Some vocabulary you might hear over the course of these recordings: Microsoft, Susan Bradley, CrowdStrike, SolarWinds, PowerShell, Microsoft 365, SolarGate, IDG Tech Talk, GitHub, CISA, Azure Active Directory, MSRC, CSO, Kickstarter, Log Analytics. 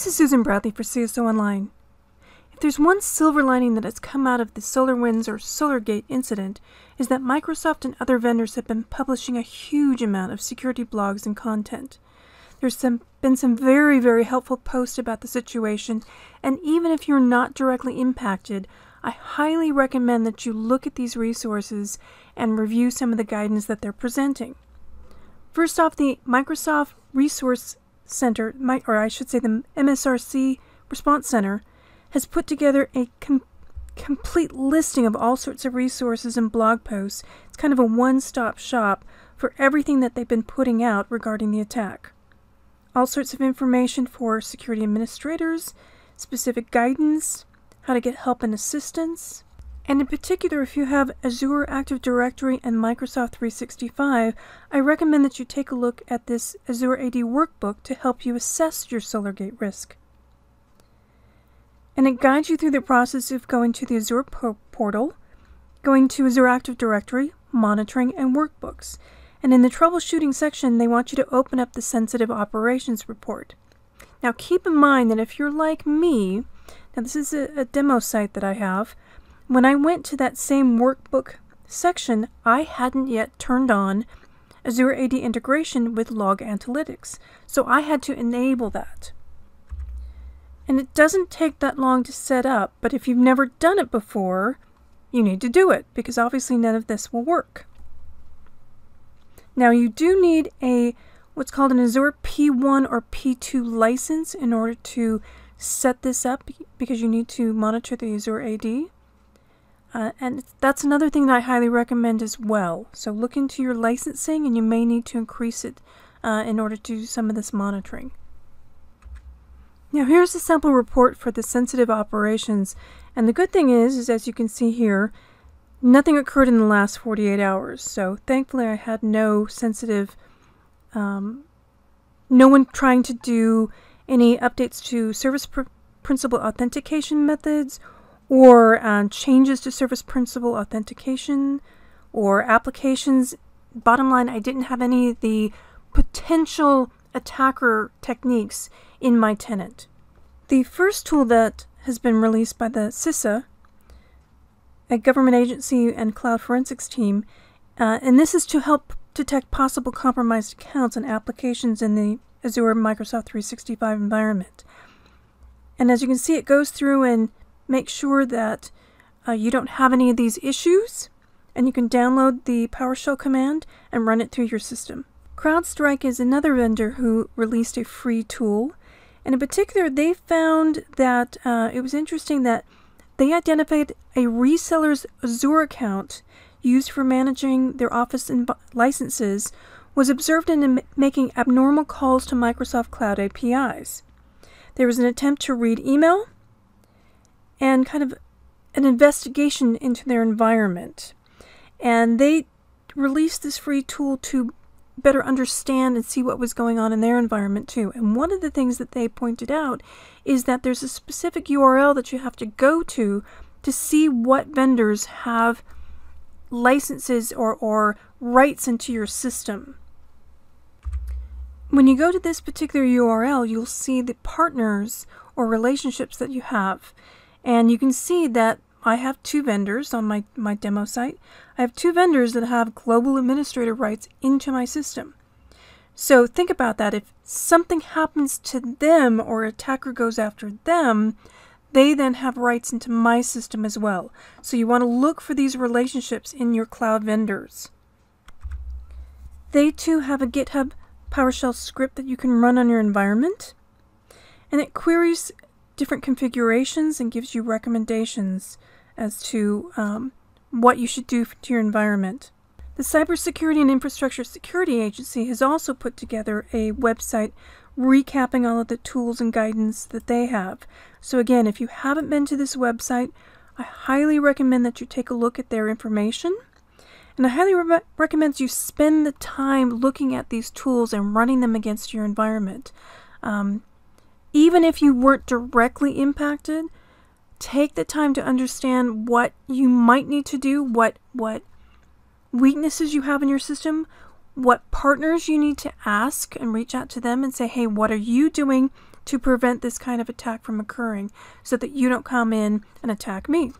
This is Susan Bradley for CSO Online. If there's one silver lining that has come out of the SolarWinds or SolarGate incident, is that Microsoft and other vendors have been publishing a huge amount of security blogs and content. There's been some very, very helpful posts about the situation, and even if you're not directly impacted, I highly recommend that you look at these resources and review some of the guidance that they're presenting. First off, the Microsoft Resource Center, or I should say the MSRC Response Center, has put together a complete listing of all sorts of resources and blog posts. It's kind of a one-stop shop for everything that they've been putting out regarding the attack. All sorts of information for security administrators, specific guidance, how to get help and assistance. And in particular, if you have Azure Active Directory and Microsoft 365, I recommend that you take a look at this Azure AD workbook to help you assess your SolarGate risk. And it guides you through the process of going to the Azure portal, going to Azure Active Directory, monitoring, and workbooks. And in the troubleshooting section, they want you to open up the Sensitive Operations Report. Now keep in mind that if you're like me, now this is a demo site that I have. When I went to that same workbook section, I hadn't yet turned on Azure AD integration with Log Analytics, so I had to enable that. And it doesn't take that long to set up, but if you've never done it before, you need to do it, because obviously none of this will work. Now you do need a what's called an Azure P1 or P2 license in order to set this up, because you need to monitor the Azure AD. And that's another thing that I highly recommend as well. So look into your licensing, and you may need to increase it in order to do some of this monitoring. Now here's a sample report for the sensitive operations. And the good thing is as you can see here, nothing occurred in the last 48 hours. So thankfully I had no sensitive, no one trying to do any updates to service principal authentication methods, or changes to service principal authentication or applications. Bottom line, I didn't have any of the potential attacker techniques in my tenant. The first tool that has been released by the CISA, a government agency and cloud forensics team, and this is to help detect possible compromised accounts and applications in the Azure Microsoft 365 environment. And as you can see, it goes through and make sure that you don't have any of these issues, and you can download the PowerShell command and run it through your system. CrowdStrike is another vendor who released a free tool, and in particular they found that it was interesting that they identified a reseller's Azure account used for managing their Office and licenses was observed in making abnormal calls to Microsoft Cloud APIs. There was an attempt to read email, and kind of an investigation into their environment. And they released this free tool to better understand and see what was going on in their environment too. And one of the things that they pointed out is that there's a specific URL that you have to go to see what vendors have licenses or rights into your system. When you go to this particular URL, you'll see the partners or relationships that you have. And you can see that I have two vendors on my demo site. I have two vendors that have global administrator rights into my system. So think about that. If something happens to them or an attacker goes after them, they then have rights into my system as well. So you want to look for these relationships in your cloud vendors. They too have a GitHub PowerShell script that you can run on your environment. And it queries different configurations and gives you recommendations as to what you should do to your environment. The Cybersecurity and Infrastructure Security Agency has also put together a website recapping all of the tools and guidance that they have. So again, if you haven't been to this website, I highly recommend that you take a look at their information. And I highly recommend you spend the time looking at these tools and running them against your environment. Even if you weren't directly impacted, take the time to understand what you might need to do, what weaknesses you have in your system, what partners you need to ask and reach out to them and say, hey, what are you doing to prevent this kind of attack from occurring so that you don't come in and attack me.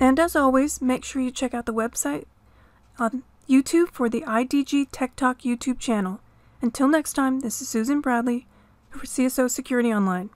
And as always, make sure you check out the website on YouTube for the IDG Tech Talk YouTube channel. Until next time, this is Susan Bradley for CSO Security Online.